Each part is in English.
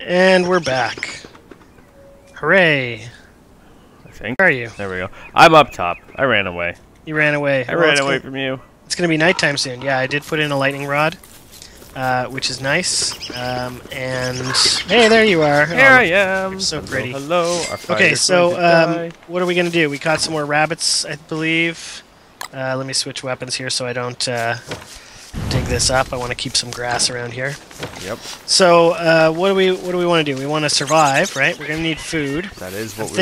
And we're back. Hooray. I think. Where are you? There we go. I'm up top. I ran away. You ran away. I ran away from you. It's going to be nighttime soon. Yeah, I did put in a lightning rod, which is nice. And hey, there you are. Here I am. You're so pretty. Hello. Okay, so what are we going to do? We caught some more rabbits, I believe. Let me switch weapons here so I don't dig this up. I want to keep some grass around here. Yep. So what do we want to do? We want to survive, right? We're going to need food. That is what I'm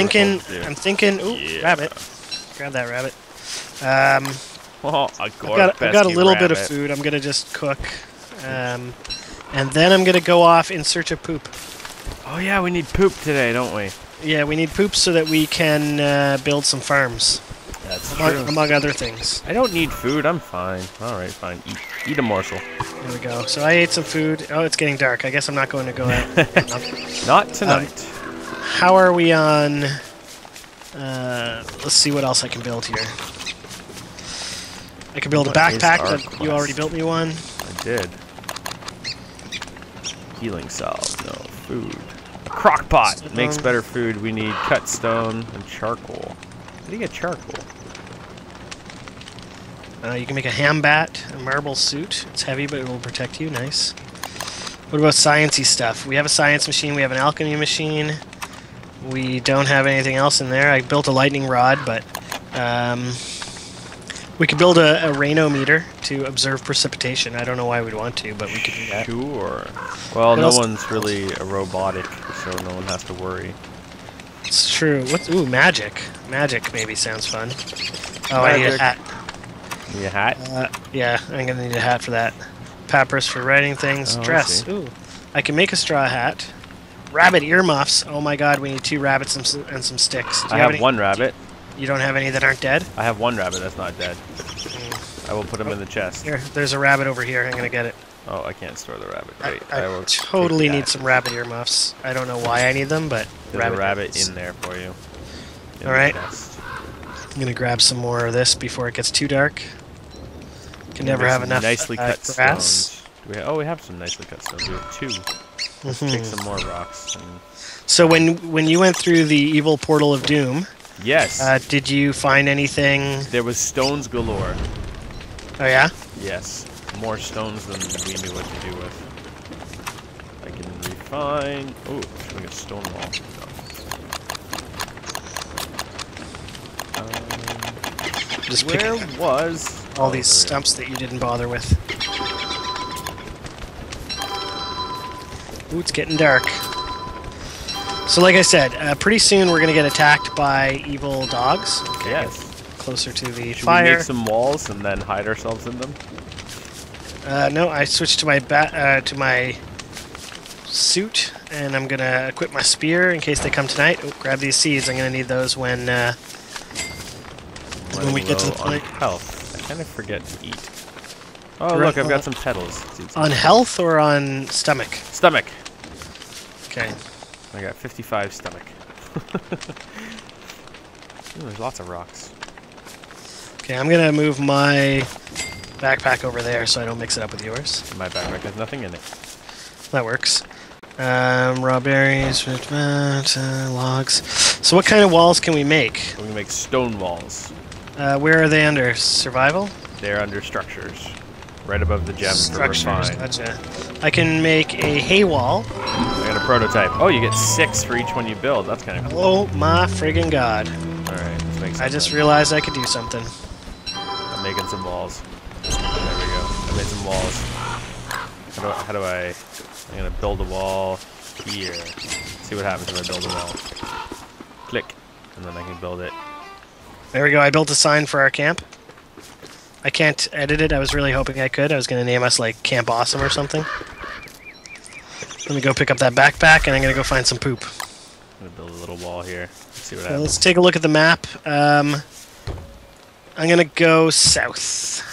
thinking. Ooh, yeah. Rabbit. Grab that rabbit. Oh, I've got a little bit of food. I'm going to just cook. And then I'm going to go off in search of poop. Oh, yeah, we need poop today, don't we? Yeah, we need poop so that we can build some farms. That's among other things. I don't need food. I'm fine. All right, fine. Eat a morsel. There we go. So I ate some food. Oh, it's getting dark. I guess I'm not going to go out. Not tonight. How are we on... let's see what else I can build here. I can build a backpack, but you already built me one. I did. Healing salve, no food. Crockpot makes better food. We need cut stone and charcoal. How do you get charcoal? You can make a ham bat, a marble suit. It's heavy, but it will protect you. Nice. What about sciencey stuff? We have a science machine. We have an alchemy machine. We don't have anything else in there. I built a lightning rod, but... we could build a rainometer to observe precipitation. I don't know why we'd want to, but we could do that. Sure. Well, no one's really a robotic, so no one has to worry. It's true. What's, ooh, magic. Magic maybe sounds fun. Oh, magic. I need a hat. Need a hat? Yeah, I'm going to need a hat for that. Papyrus for writing things. Oh, dress. Ooh. I can make a straw hat. Rabbit ear muffs. Oh my god, we need 2 rabbits and some sticks. Do you have any? One rabbit. You don't have any that aren't dead? I have one rabbit that's not dead. I will put him in the chest. Here, there's a rabbit over here. I'm going to get it. Oh, I can't store the rabbit. Right. I totally need some rabbit earmuffs. I don't know why I need them, but there's rabbit a rabbit in there for you. Alright. I'm going to grab some more of this before it gets too dark. Can never have enough nicely cut grass. We have some nicely cut stones. We have 2. Let's take some more rocks. So when you went through the evil portal of doom... Yes. Did you find anything? There was stones galore. Oh yeah? Yes. More stones than we knew what to do with. I can refine... Oh, should we get a stone wall? No. Just where was... All these stumps that you didn't bother with. Ooh, it's getting dark. So like I said, pretty soon we're going to get attacked by evil dogs. Okay, yes. Closer to the fire. Should we make some walls and then hide ourselves in them? No, I switched to my suit, and I'm going to equip my spear in case they come tonight. Oh, grab these seeds. I'm going to need those when we get to the point. Health. I kind of forget to eat. Oh, look, I've got some petals. On health or on stomach? Stomach. Okay. I got 55 stomach. Ooh, there's lots of rocks. Okay, I'm gonna move my backpack over there so I don't mix it up with yours. My backpack has nothing in it. That works. Raw berries, logs. So what kind of walls can we make? We can make stone walls. Where are they under? Survival? They're under structures. Right above the gem. Structures, gotcha. I can make a hay wall. I got a prototype. Oh, you get 6 for each one you build. That's kind of cool. Oh my friggin' god. Alright, let's make some. I just realized I could do something. I'm making some walls. There we go. I made some walls. How do I... I'm gonna build a wall here. See what happens when I build a wall. Click. And then I can build it. There we go. I built a sign for our camp. I can't edit it. I was really hoping I could. I was going to name us, like, Camp Awesome or something. Let me go pick up that backpack, and I'm going to go find some poop. I'm going to build a little wall here. Let's see what happens. Let's take a look at the map. I'm going to go south.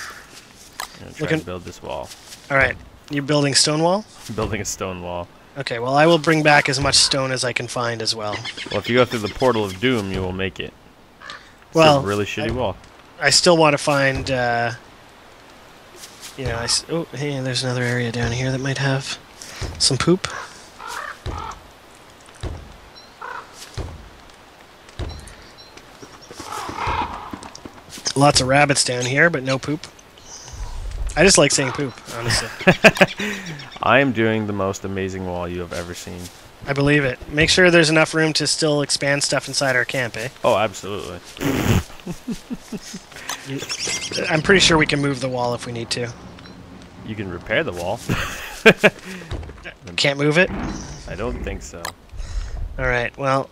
I'm going to try and build this wall. All right. You're building stone wall? I'm building a stone wall. Okay, well, I will bring back as much stone as I can find as well. Well, if you go through the Portal of Doom, you will make it. It's a really shitty wall. I still want to find, you know, oh, hey, there's another area down here that might have some poop. Lots of rabbits down here, but no poop. I just like saying poop, honestly. I am doing the most amazing wall you have ever seen. I believe it. Make sure there's enough room to still expand stuff inside our camp, eh? Oh, absolutely. I'm pretty sure we can move the wall if we need to. You can repair the wall. Can't move it? I don't think so. Alright, well...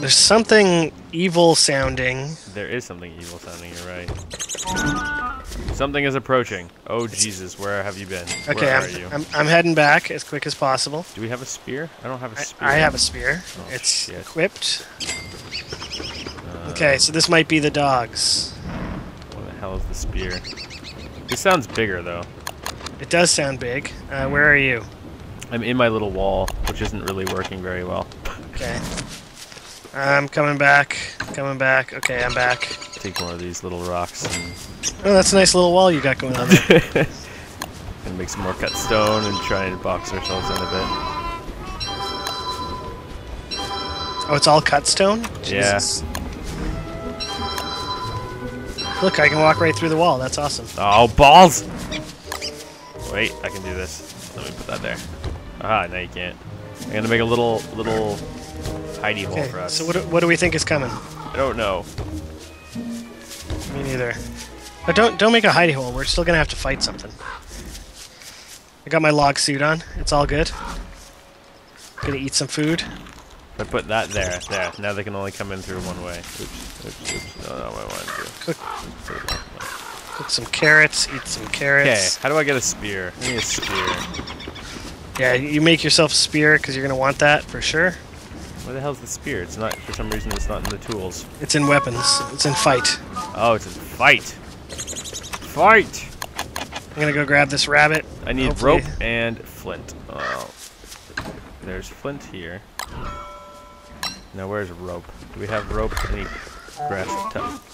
There's something evil-sounding. There is something evil-sounding, you're right. Something is approaching. Oh, Jesus, where have you been? Okay, I'm heading back as quick as possible. Do we have a spear? I don't have a spear. I have a spear. Oh, it's shit. Equipped. Okay, so this might be the dogs. What the hell is the spear? This sounds bigger, though. It does sound big. Where are you? I'm in my little wall, which isn't really working very well. Okay. I'm coming back. Coming back. Okay, I'm back. Take one of these little rocks. And oh, that's a nice little wall you got going on there. And make some more cut stone and try and box ourselves in a bit. Oh, it's all cut stone? Jesus. Yeah. Look, I can walk right through the wall. That's awesome. Oh, balls! Wait, I can do this. Let me put that there. Aha, now you can't. I'm gonna make a little hidey hole for us. So what do we think is coming? I don't know. Me neither. But don't make a hidey hole. We're still gonna have to fight something. I got my log suit on. It's all good. Gonna eat some food. I put that there. There. Now they can only come in through one way. Oops. Oops. No, I want to cook some carrots. Eat some carrots. Okay. How do I get a spear? I need a spear. Yeah, you make yourself a spear because you're gonna want that for sure. Where the hell's the spear? It's not, for some reason, it's not in the tools. It's in weapons. It's in fight. Oh, it's in fight. Fight! I'm gonna go grab this rabbit. I need rope and flint. Oh. There's flint here. Now where's rope? Do we have rope? Any grass?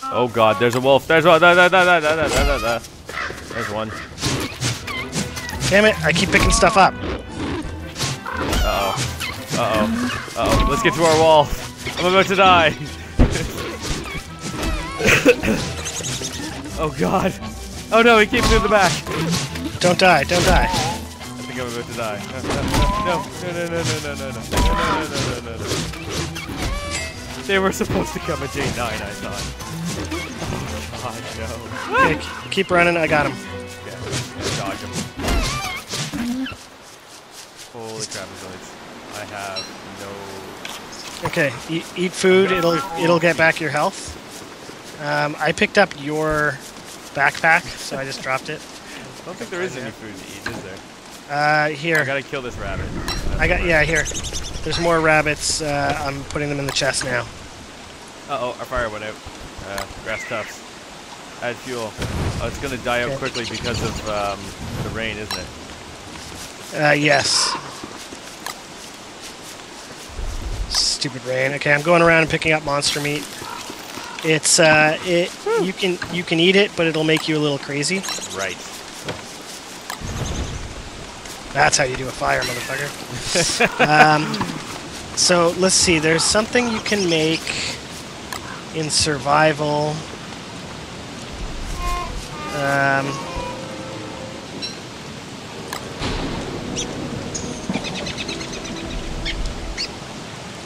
Oh god, there's a wolf. There's one. There's one. Damn it, I keep picking stuff up. Uh-oh. Uh-oh. Uh-oh. Let's get to our wall. I'm about to die. Oh, God. Oh, no. He came through the back. Don't die. Don't die. I think I'm about to die. No. They were supposed to come at day 9, I thought. Oh, God, no. Okay, keep running. I got him. Yeah. Dodge him. Holy crap, his legs. I have no... Okay, eat food. It'll get back your health. I picked up your backpack, so I just dropped it. I don't think there is any food to eat, is there? Here. I gotta kill this rabbit. Yeah, here. There's more rabbits. I'm putting them in the chest now. Uh-oh, our fire went out. Grass tufts. Add fuel. Oh, it's gonna die out quickly because of the rain, isn't it? Yes. Stupid rain. Okay, I'm going around and picking up monster meat. It's you can eat it, but it'll make you a little crazy. Right. That's how you do a fire, motherfucker. So let's see. There's something you can make in survival.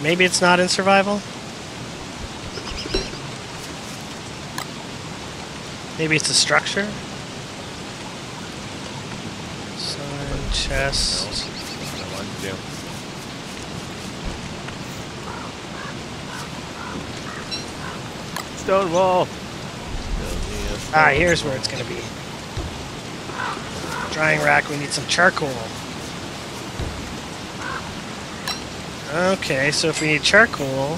Maybe it's not in survival. Maybe it's a structure. Sign chest. No, I want to do. Stone wall. Ah, here's where it's gonna be. Drying rack. We need some charcoal. Okay, so if we need charcoal,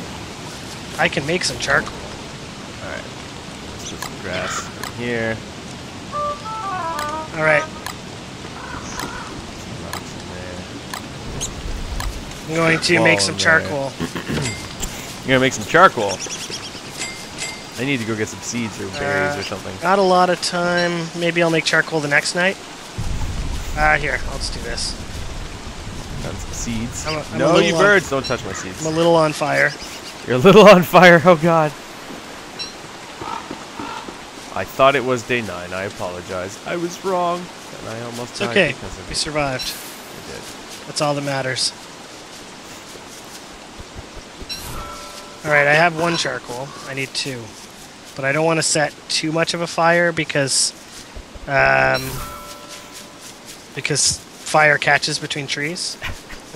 I can make some charcoal. Alright, let's put some grass in here. Alright. I'm going to make some charcoal. You're going to make some charcoal? I need to go get some seeds or berries or something. Not a lot of time. Maybe I'll make charcoal the next night. Here, I'll just do this. Seeds. I'm no, you birds, don't touch my seeds. I'm a little on fire. You're a little on fire. Oh, God. I thought it was day 9. I apologize. I was wrong. And I almost died because of it. We survived. We did. That's all that matters. Alright, I have 1 charcoal. I need 2. But I don't want to set too much of a fire because fire catches between trees.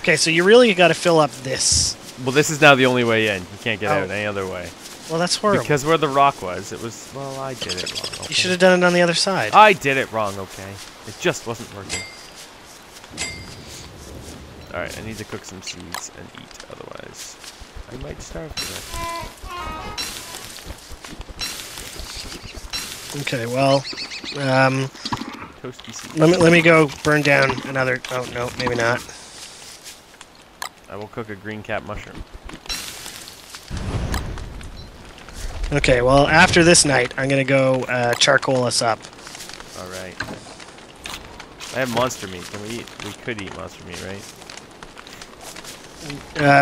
Okay, so you really got to fill up this. Well, this is now the only way in. You can't get out any other way. Well, that's horrible. Because where the rock was, it was... Well, I did it wrong. Okay. You should have done it on the other side. I did it wrong, okay. It just wasn't working. Alright, I need to cook some seeds and eat, otherwise I might starve to it. Okay, well, toasty seeds. Let me go burn down another... Oh, no, maybe not. I will cook a green cap mushroom. Okay, well, after this night, I'm going to go charcoal us up. Alright. I have monster meat. Can we eat? We could eat monster meat, right?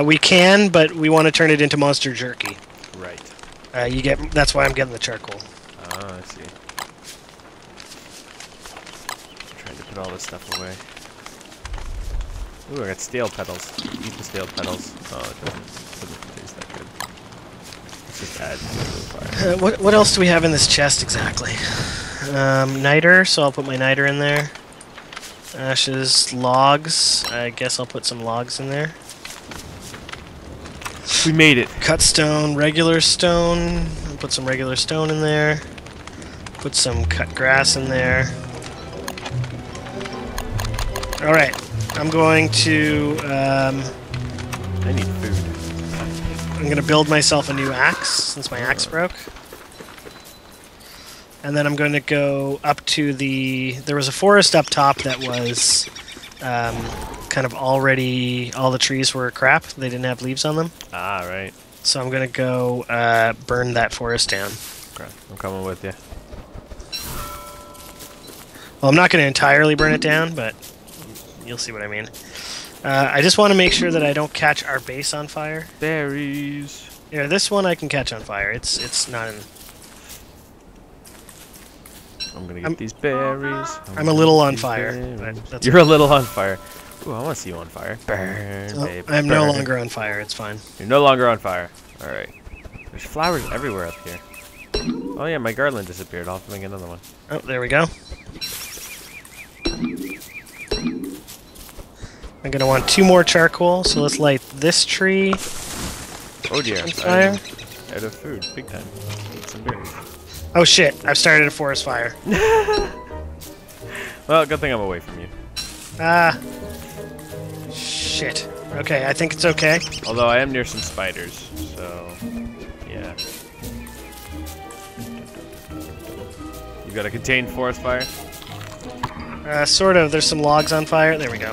We can, but we want to turn it into monster jerky. Right. You get. That's why I'm getting the charcoal. Oh, I see. I'm trying to put all this stuff away. Ooh, I got stale petals. Eat the stale petals. Oh, it doesn't taste that good. Let's just add fire. What else do we have in this chest exactly? Niter, so I'll put my niter in there. Ashes, logs. I guess I'll put some logs in there. We made it. Cut stone, regular stone. I'll put some regular stone in there. Put some cut grass in there. Alright. I'm going to, I need food. I'm going to build myself a new axe, since my axe broke. And then I'm going to go up to the... There was a forest up top that was kind of already... All the trees were crap. They didn't have leaves on them. Ah, right. So I'm going to go burn that forest down. Okay, I'm coming with you. Well, I'm not going to entirely burn it down, but... You'll see what I mean. I just want to make sure that I don't catch our base on fire. Berries. Yeah, this one I can catch on fire. It's not in... I'm going to get these berries. I'm a little on fire. But you're a little on fire. Ooh, I want to see you on fire. Burn, baby, I'm no longer on fire. It's fine. You're no longer on fire. All right. There's flowers everywhere up here. Oh, yeah, my garland disappeared. I'll have to make another one. Oh, there we go. I'm going to want 2 more charcoal, so let's light this tree. Oh dear, I'm out of food, big time. Need some berries. Oh shit, I've started a forest fire. Well, good thing I'm away from you. Ah. Shit. Okay, I think it's okay. Although I am near some spiders, so... Yeah. You got a contained forest fire? Sort of, there's some logs on fire. There we go.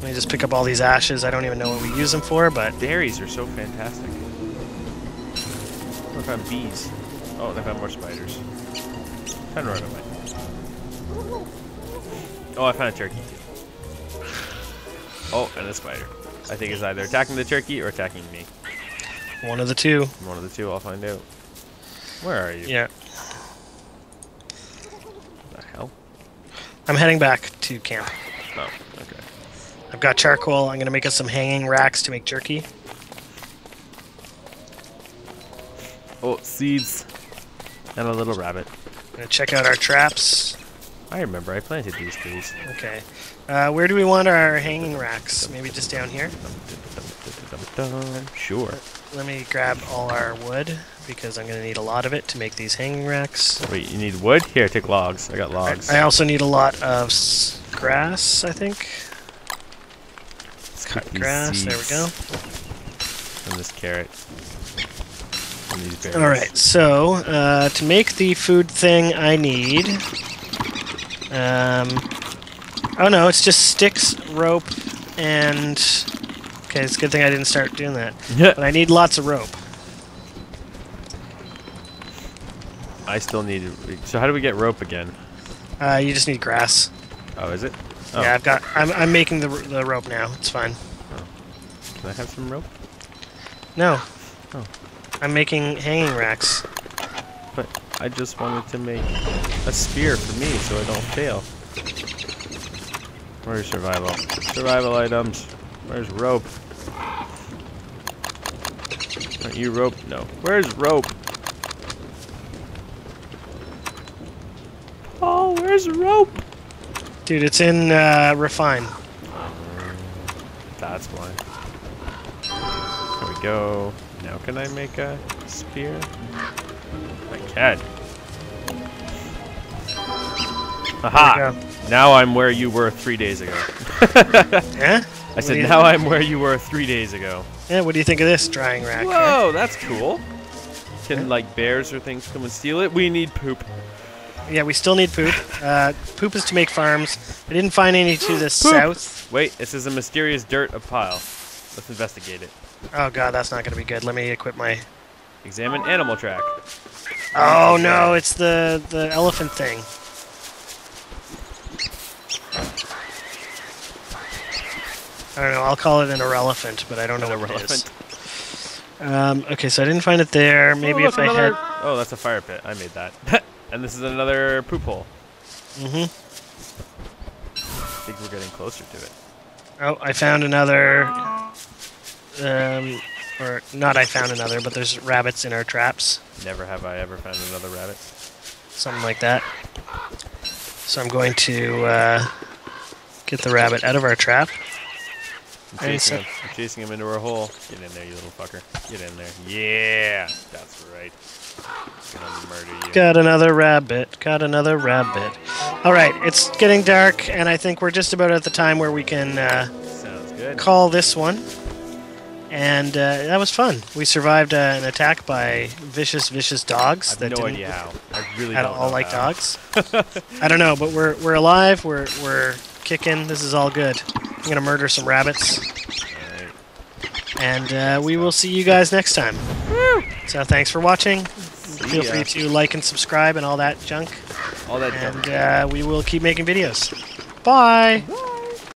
Let me just pick up all these ashes. I don't even know what we use them for, but... Berries are so fantastic. I found bees. Oh, I found more spiders. I'm trying to run away. Oh, I found a turkey. Oh, and a spider. I think it's either attacking the turkey or attacking me. One of the two. One of the two, I'll find out. Where are you? Yeah. What the hell? I'm heading back to camp. Oh, okay. I've got charcoal. I'm going to make us some hanging racks to make jerky. Oh, seeds. And a little rabbit. I'm going to check out our traps. I remember. I planted these trees. Okay. Where do we want our hanging racks? Maybe just down here? Sure. Let me grab all our wood, because I'm going to need a lot of it to make these hanging racks. Wait, you need wood? Here, take logs. I got logs. I also need a lot of grass, I think. Cut grass, there we go. And this carrot. And these berries. Alright, so to make the food thing I need... oh no, it's just sticks, rope, and... Okay, it's a good thing I didn't start doing that. But I need lots of rope. I still need... So how do we get rope again? You just need grass. Oh, is it? Oh. Yeah, I've got. I'm making the rope now. It's fine. Oh. Can I have some rope? No. Oh. I'm making hanging racks. But I just wanted to make a spear for me so I don't fail. Where's survival? Survival items. Where's rope? Aren't you rope? No. Where's rope? Oh, where's rope? Dude, it's in refine. That's why. There we go. Now can I make a spear? I can. Aha! Now I'm where you were 3 days ago. Yeah? I said now I'm where you were 3 days ago. Yeah, what do you think of this drying rack? Whoa, that's cool. Can like bears or things come and steal it? We need poop. Yeah, we still need poop. Poop is to make farms. I didn't find any to the south. Wait, this is a mysterious dirt of pile. Let's investigate it. Oh god, that's not going to be good. Let me equip my... Examine animal track. Oh no, it's the elephant thing. I don't know, I'll call it an irrelevant, but I don't know what it is. Okay, so I didn't find it there. Maybe if I had... Oh, that's a fire pit. I made that. And this is another poop hole. I think we're getting closer to it. Oh, I found another... or not I found another, but there's rabbits in our traps. Never have I ever found another rabbit. Something like that. So I'm going to get the rabbit out of our trap. I'm chasing him into our hole. Get in there, you little fucker. Get in there. Yeah! That's right. Gonna murder you. Got another rabbit. Got another rabbit. Alright, it's getting dark, and I think we're just about at the time where we can sounds good. Call this one. And that was fun. We survived an attack by vicious dogs. I have no idea how. I really don't know how. Like dogs. I don't know, but we're alive. We're kicking. This is all good. I'm gonna murder some rabbits. All right. And we will see you guys next time. Woo! So thanks for watching. Feel free to like and subscribe and all that junk. All that junk. And we will keep making videos. Bye. Woo!